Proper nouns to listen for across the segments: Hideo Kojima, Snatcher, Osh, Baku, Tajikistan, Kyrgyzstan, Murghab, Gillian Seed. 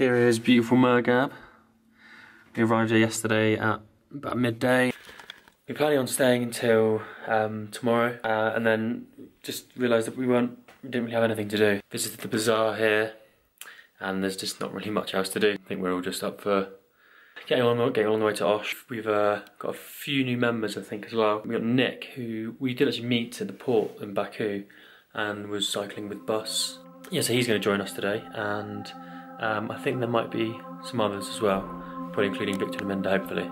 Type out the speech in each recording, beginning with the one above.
Here is beautiful Murghab. We arrived here yesterday at about midday. We're planning on staying until tomorrow, and then just realised that we didn't really have anything to do. Visited the bazaar here, and there's just not really much else to do. I think we're all just up for getting on the way to Osh. We've got a few new members, I think, as well. We got Nick, who we did actually meet at the port in Baku, and was cycling with Bus. Yeah, so he's going to join us today, and I think there might be some others as well, probably including Victor and Amanda, hopefully.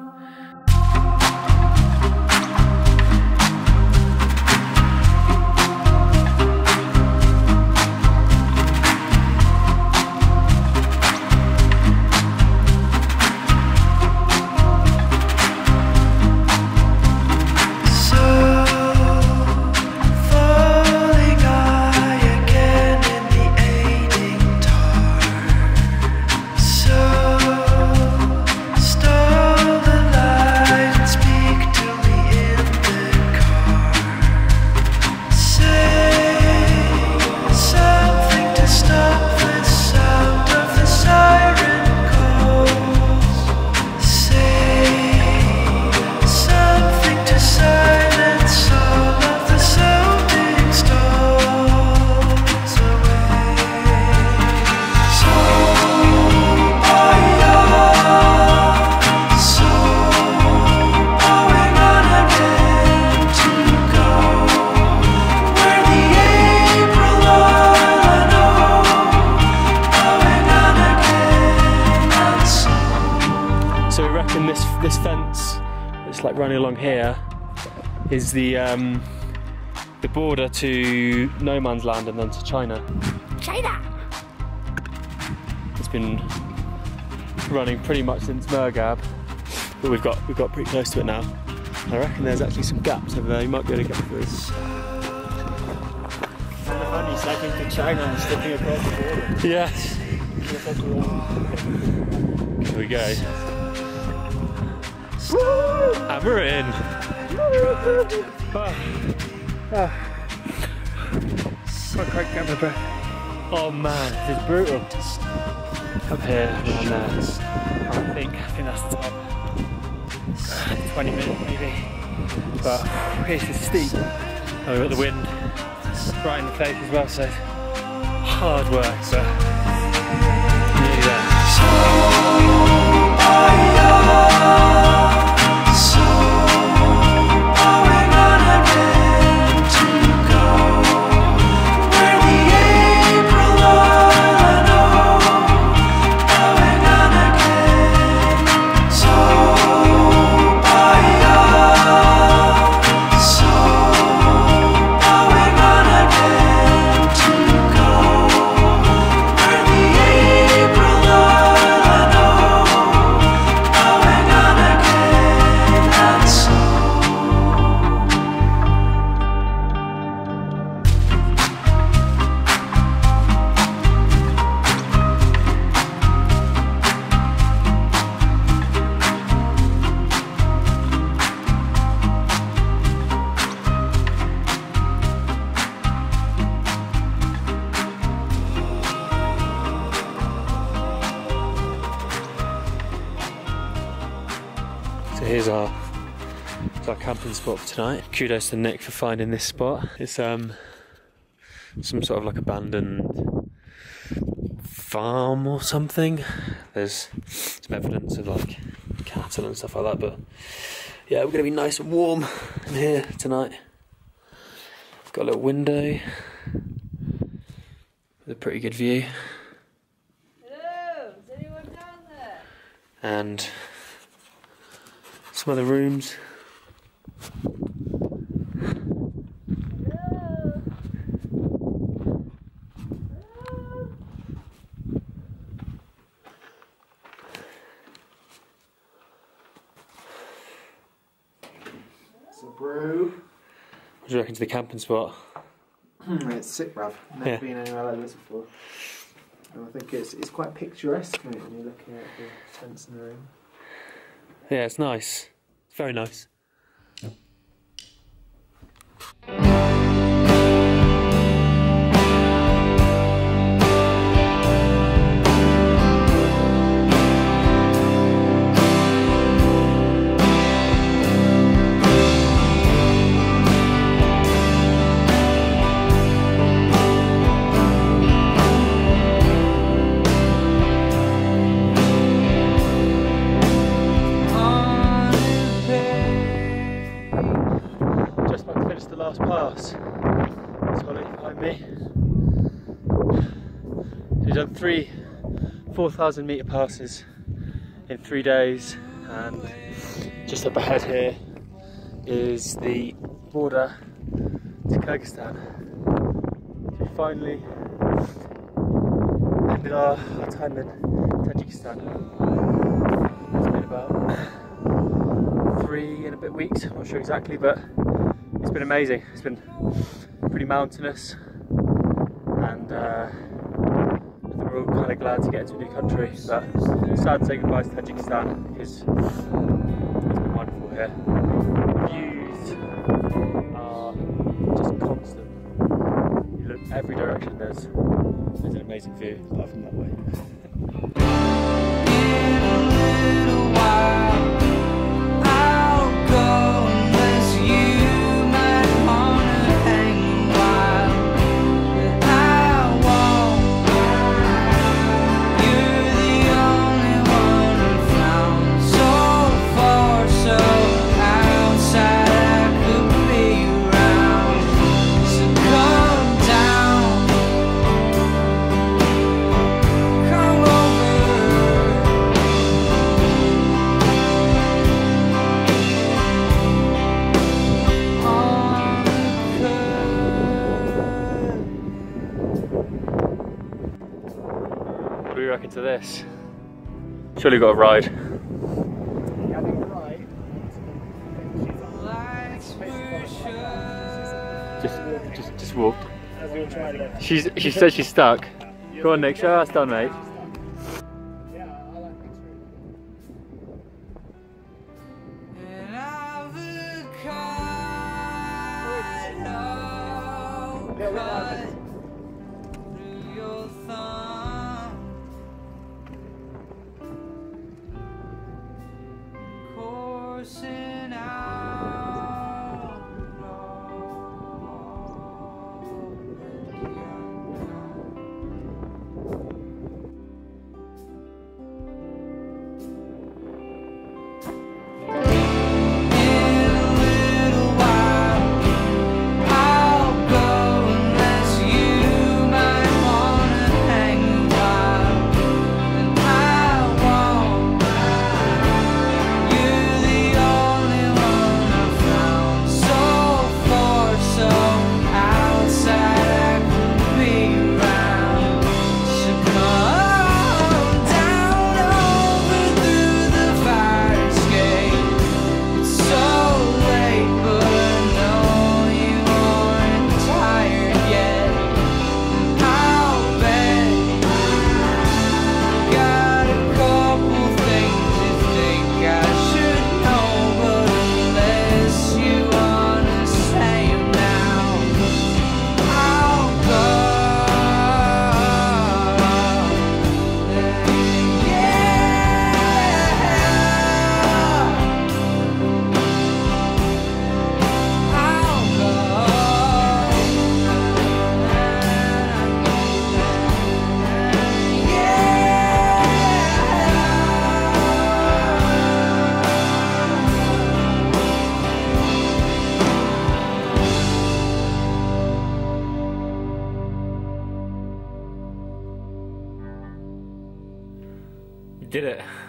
This fence that's like running along here is the border to no man's land and then to China. China! It's been running pretty much since Murghab, but we've got pretty close to it now. I reckon there's actually some gaps over there. You might be able to get through. Kind of funny cycling to China and stepping across the border. Yes. Here we go. Woo! And we're in. Can't quite get my breath. Oh man, this is brutal. Up here and there. I think that's the top. 20 minutes maybe. But this is steep. Oh, we've got the wind right in the face as well, so hard work, but nearly there. Here's our camping spot for tonight. Kudos to Nick for finding this spot. It's some sort of like abandoned farm or something. There's some evidence of like cattle and stuff like that, but yeah, we're gonna be nice and warm in here tonight. Got a little window with a pretty good view. Hello, is anyone down there? And some other rooms. Hello. Hello. It's a brew. What do you reckon to the camping spot? It's sick, bruv. Never been anywhere like this before. And I think it's quite picturesque when you're looking at the tents in the room. Yeah, it's nice. It's very nice. three 4,000 meter passes in 3 days, and just up ahead here is the border to Kyrgyzstan. We finally ended our time in Tajikistan. It's been about 3 and a bit weeks, I'm not sure exactly, but it's been amazing. It's been pretty mountainous, and we're all kind of glad to get to a new country, but it's sad to say goodbye to Tajikistan because it's been wonderful here. The views are just constant. You look every direction, there's an amazing view apart from that way. What do we reckon to this? Surely we've got a ride. Yeah, I think you're right. Just walked. She said she's stuck. Go on, Nick, show us done, mate. Did it.